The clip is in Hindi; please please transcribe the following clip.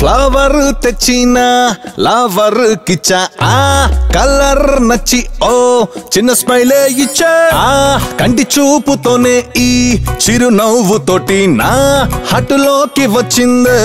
फ्लावर तेचीना लावर किचा आ कलर नची ओ चिन्न स्मैले इचा आ कंटी चूपुतोने ई चिरुनव्वुतोटी ना हटुलोकी वच्चिंदे।